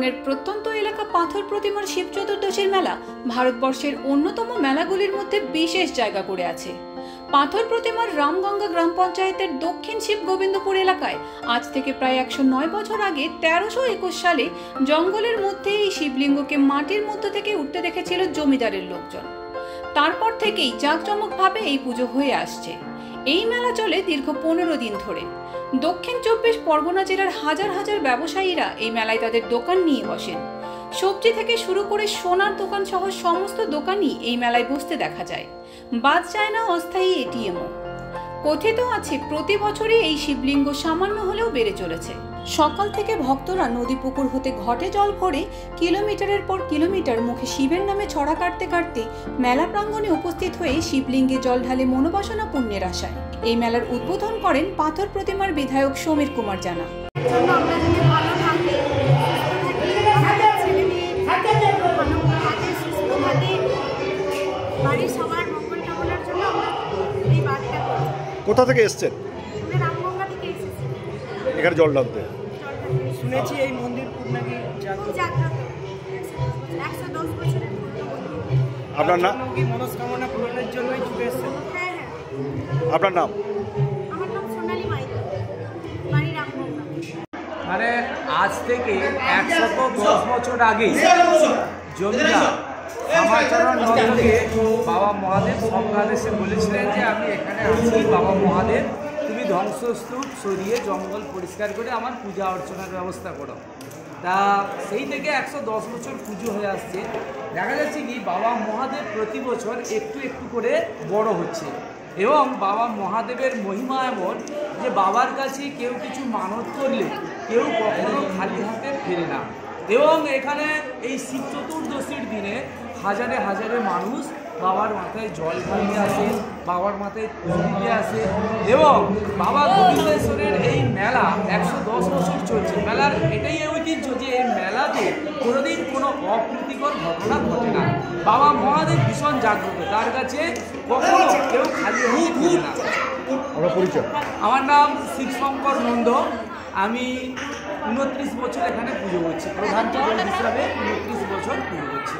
সুন্দরবনের প্রত্যন্ত এলাকা পাথর প্রতিমার শিব চতুর্দশীর মেলা ভারতবর্ষের অন্যতম মেলাগুলির মধ্যে বিশেষ জায়গা করে আছে। পাথর প্রতিমার রামগঙ্গা গ্রাম পঞ্চায়েতের দক্ষিণ শিব গোবিন্দপুর এলাকায় আজ থেকে প্রায় 109 বছর আগে 1321 সালে জঙ্গলের মধ্যে এই শিবলিঙ্গকে মাটির মধ্য থেকে উঠতে দেখেছিল জমিদারের লোকজন। তারপর থেকেই জাঁকজমকভাবে এই পুজো হয়ে আসছে। এই মেলা চলে দীর্ঘ 15 দিন ধরে। দক্ষিণ 24 পরগনা জেলার হাজার হাজার ব্যবসায়ীরা এই মেলায় তাদের দোকান নিয়ে বসেন। সবজি থেকে শুরু করে সোনার দোকান সহ সমস্ত দোকানই এই মেলায় বসতে দেখা যায়। বাদ যায় না অস্থায়ী এটিএমও। কথিত আছে প্রতি বছরই এই শিবলিঙ্গ সামান্য হলেও বেড়ে চলেছে। সকাল থেকে ভক্তরা নদী পুকুর হতে ঘটে জল ভরে কিলোমিটারের পর কিলোমিটার মুখে শিবের নামে ছড়া কাটতে কাটতে মেলা প্রাঙ্গণে উপস্থিত হয়ে শিবলিঙ্গে জল ঢালে মনোবাসনা পূর্ণের আশায়। এই মেলার উদ্বোধন করেন পাথর প্রতিমার বিধায়ক সমীর কুমার জানা। কোথা থেকে এসছেন? এখানে জল ঢালতে শুনেছি এই মন্দির নাকি আপনার নাম কি? মনস্কামনা পূরণের জন্য ছুটে এসেছেন। আপনার নাম? আমার নাম সোনালী মাইতি, বাড়ি রামগঙ্গা। মানে আজ থেকে 110 বছর আগে জমিদার রামাচরণ নন্দকে বাবা মহাদেব সংখ্যাদেশে বলেছিলেন যে আমি এখানে আসছি, বাবা মহাদেব তুমি ধ্বংসস্তূপ সরিয়ে জঙ্গল পরিষ্কার করে আমার পূজা অর্চনার ব্যবস্থা করো। তা সেই থেকে 110 বছর পুজো হয়ে আসছে। দেখা যাচ্ছে কি বাবা মহাদেব প্রতি বছর একটু একটু করে বড় হচ্ছে এবং বাবা মহাদেবের মহিমা এমন যে বাবার কাছে কেউ কিছু মানত করলে কেউ কখনো খালি হাতে ফেরে না। এবং এখানে এই শিব চতুর্দশীর দিনে হাজারে হাজারে মানুষ বাবার মাথায় জল ঢালতে আসেন, বাবার মাথায় পুজোতে আসে। এবং বাবা গোবিন্দেশ্বরের এই মেলা 110 বছর চলছে। মেলার এটাই ঐতিহ্য যে এই মেলাতে কোনোদিন কোনো অপ্রীতিকর ঘটনা ঘটে না। বাবা মহাদেব ভীষণ জাগ্রত, তার কাছে কখনো কেউ খালি হয়ে থাকে না। আমার নাম শিবশঙ্কর নন্দ, আমি 29 বছর এখানে পুজো করছি, প্রধান চটল হিসাবে 29 বছর পুজো করছি।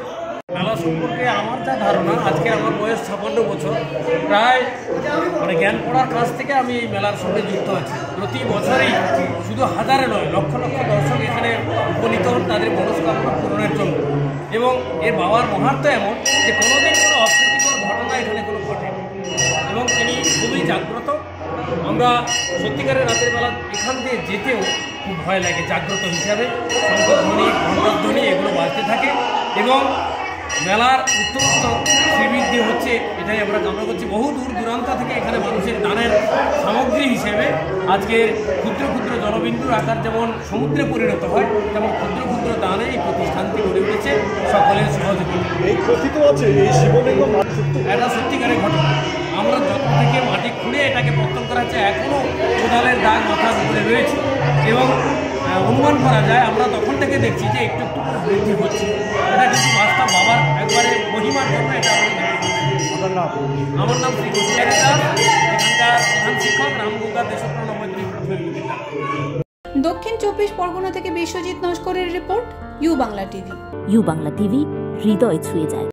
মেলা সম্পর্কে আমার যা ধারণা, আজকে আমার বয়স 56 বছর, প্রায় মানে জ্ঞান পড়ার কাছ থেকে আমি এই মেলার সঙ্গে যুক্ত আছি। প্রতি বছরই শুধু হাজারে নয়, লক্ষ লক্ষ দর্শক এখানে উপনীত হন তাদের মনস্কামনা পূরণের জন্য। এবং এর বাবার মহাত্ম এমন যে কোনোদিন কোনো অপ্রীতিকর ঘটনা এখানে কোনো ঘটে এবং তিনি খুবই জাগ্রত। আমরা সত্যিকারের রাতের বেলা এখান দিয়ে যেতেও খুব ভয় লাগে। জাগ্রত হিসাবে শঙ্করধ্বনি, ঘণ্টাধ্বনি এগুলো বাজতে থাকে এবং মেলার উত্তরোত্তর শ্রীবৃদ্ধি হচ্ছে, এটাই আমরা কামনা করছি। বহু দূর দূরান্ত থেকে এখানে মানুষের দানের সামগ্রী হিসেবে আজকের ক্ষুদ্র ক্ষুদ্র জনবিন্দুর আকার যেমন সমুদ্রে পরিণত হয়, তেমন ক্ষুদ্র ক্ষুদ্র দানে এই প্রতিষ্ঠানটি গড়ে উঠেছে সকলের সহযোগিতা। এই কথিত আছে এই শিবলিঙ্গ এটা সত্যিকারের ঘটনা। আমরা যত থেকে মাটি খুঁড়ে এটাকে পত্তন করা হচ্ছে, এখনও কোদালের দাগ মাথার উপরে রয়েছে এবং অনুমান করা যায় আমরা তখন থেকে দেখছি যে একটু একটু বৃদ্ধি হচ্ছে। এটা কিন্তু বাস্তব বাবার একবারে মহিমার জন্য এটা আমরা। আমার নাম শ্রী গোবিন্দ, এখানকার প্রধান শিক্ষক রামগঙ্গা দেশপ্রাণ প্রতিযোগিতা। দক্ষিণ 24 পরগনা থেকে বিশ্বজিৎ নস্করের report, U Bangla TV. U Bangla TV হৃদয় ছুঁয়ে যায়।